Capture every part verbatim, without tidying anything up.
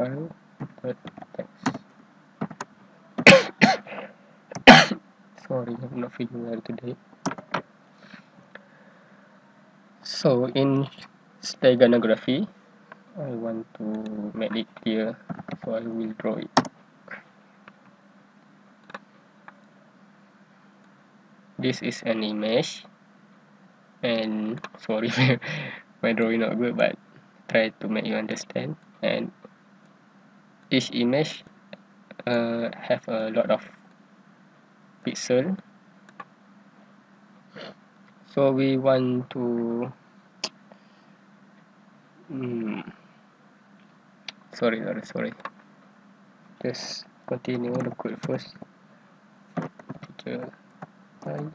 file, but thanks. Sorry, I'm not feeling well today. So in steganography, I want to make it clear, so I will draw it. This is an image, and sorry, my drawing not good, but try to make you understand. And each image uh, have a lot of pixel, so we want to mm. sorry sorry sorry just continue the code first. The line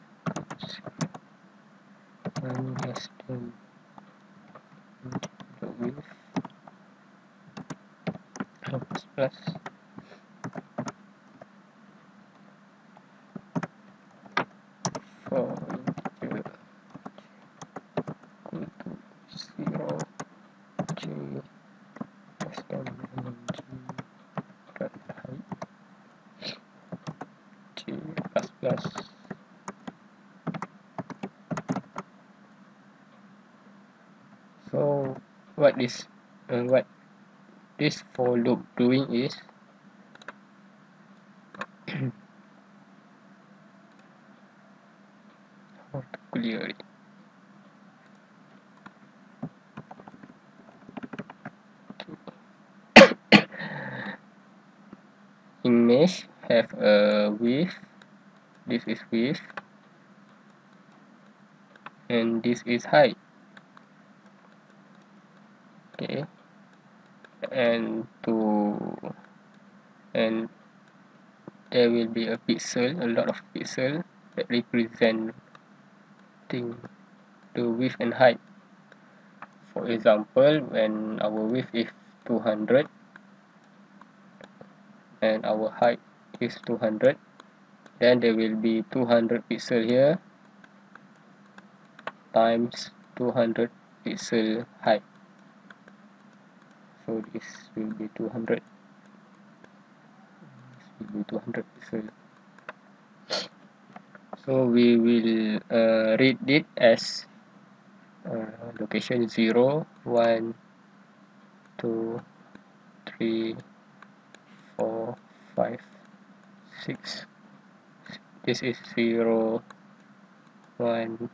has done the width plus for the equal to zero j custom j dot height j plus plus so what is uh, what this for loop doing is how to clear it. Image have a width, this is width, and this is height. Okay, and to and there will be a pixel, a lot of pixel that representing the width and height. For example, when our width is two hundred and our height is two hundred, then there will be two hundred pixel here times two hundred pixel height. So this will be two hundred. This will be two hundred pixel. So we will uh, read it as uh, location zero, one, two, three, four, five, six. This is zero, one,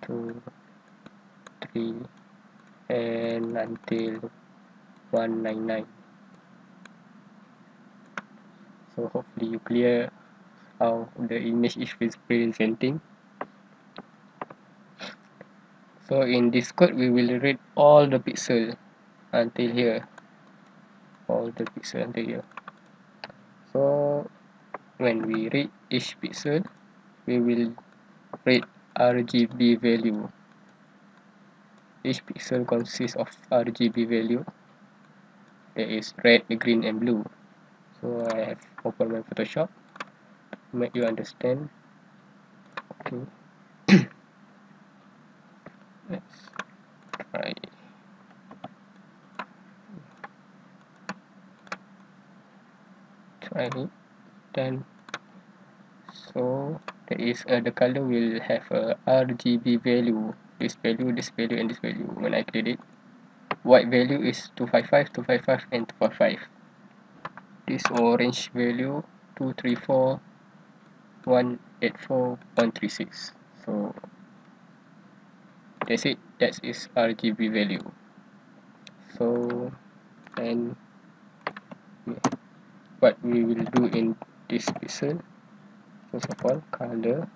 two, three, and until one ninety-nine. So hopefully you clear how the image is presenting. So in this code we will read all the pixel until here, all the pixel until here. So when we read each pixel, we will read R G B value. Each pixel consists of R G B value. There is red, green, and blue. So I have opened my Photoshop to make you understand. Okay. Let's try. Try it. Then, so there is uh, the color will have a R G B value. This value, this value, and this value. When I click it, white value is two fifty-five, two fifty-five, and two fifty-five. This orange value two thirty-four, one eighty-four, one thirty-six. So that's it. That is R G B value. So and what we will do in this pixel, first of all, color.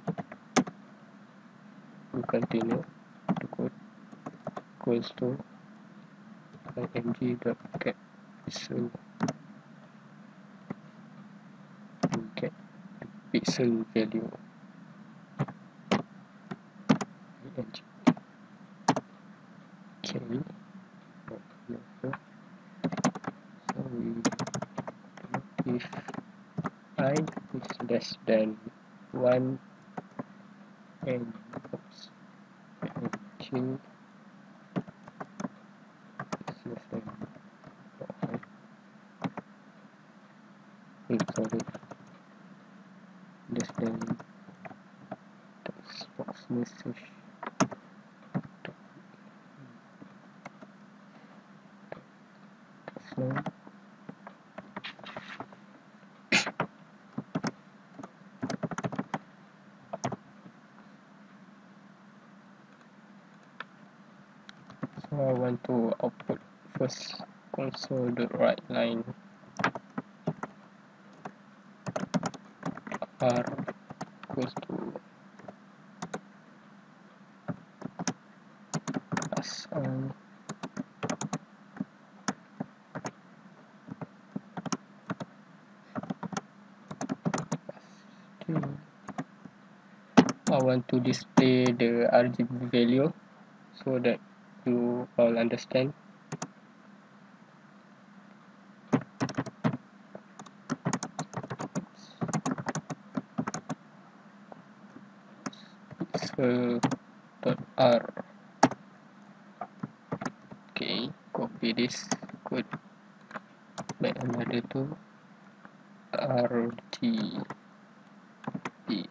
We continue to code equals to img dot get pixel to get the pixel value. Okay, so we do if I is less than one and oops two. field sorry display text box message text I want to output first console the right line r equals to assign I want to display the R G B value so that you all understand. Pixel dot R. Okay, copy this code. Back another to R G B.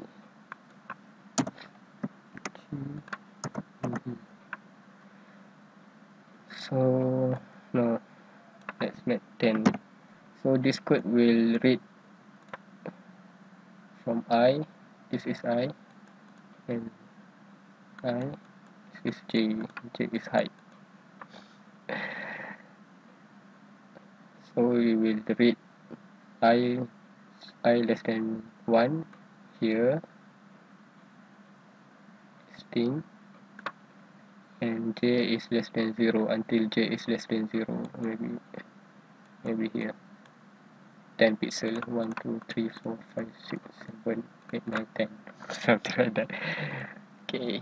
So no, let's make ten. So this code will read from I. This is I, and I. This is J. J is height. So we will read I. I less than one here. String. And J is less than zero until J is less than zero, maybe maybe here ten pixel one two three four five six seven eight nine ten something like that. Okay,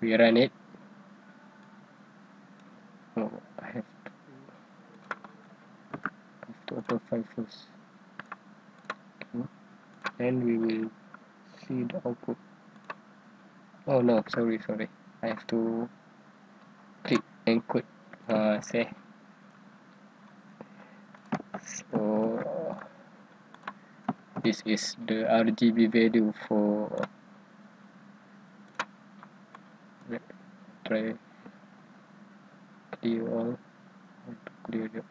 we run it. Oh, I have to I have to open file first. Okay. And we will see the output. Oh no, sorry sorry I have to click encode uh, say so this is the R G B value for try clear all clear the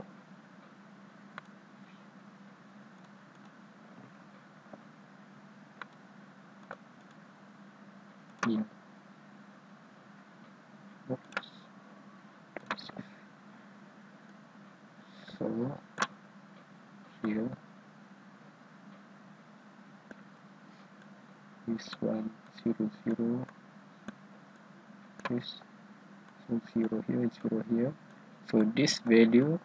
yeah. So here this one zero zero this so zero here and zero here. So this value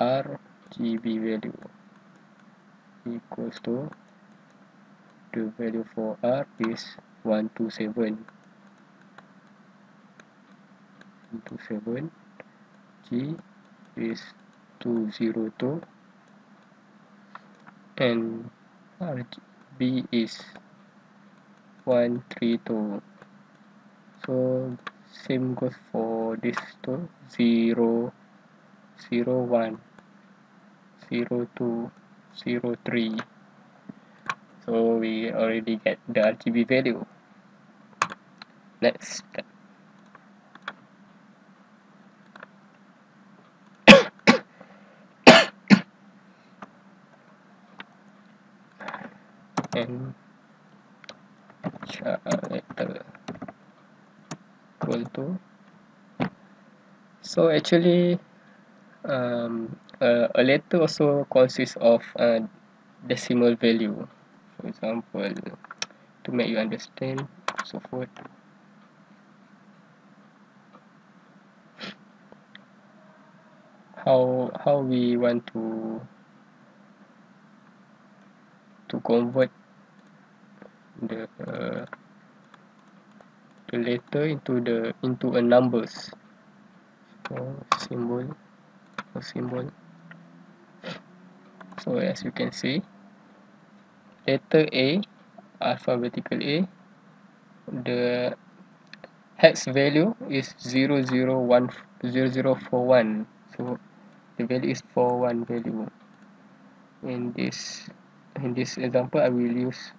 R G B value equals to the value for R is one two seven one two seven G is two zero two and R G B is one three two. So same goes for this two zero zero one zero two zero three. So we already get the R G B value. Let's start. And character equal to. So actually um, uh, a letter also consists of a decimal value. For example, to make you understand, so forth. How how we want to to convert the uh, the letter into the into a numbers. So symbol or symbol. So as you can see, letter A, alphabetical A, the hex value is zero zero one zero zero four one. So the value is four one value. in this in this example I will use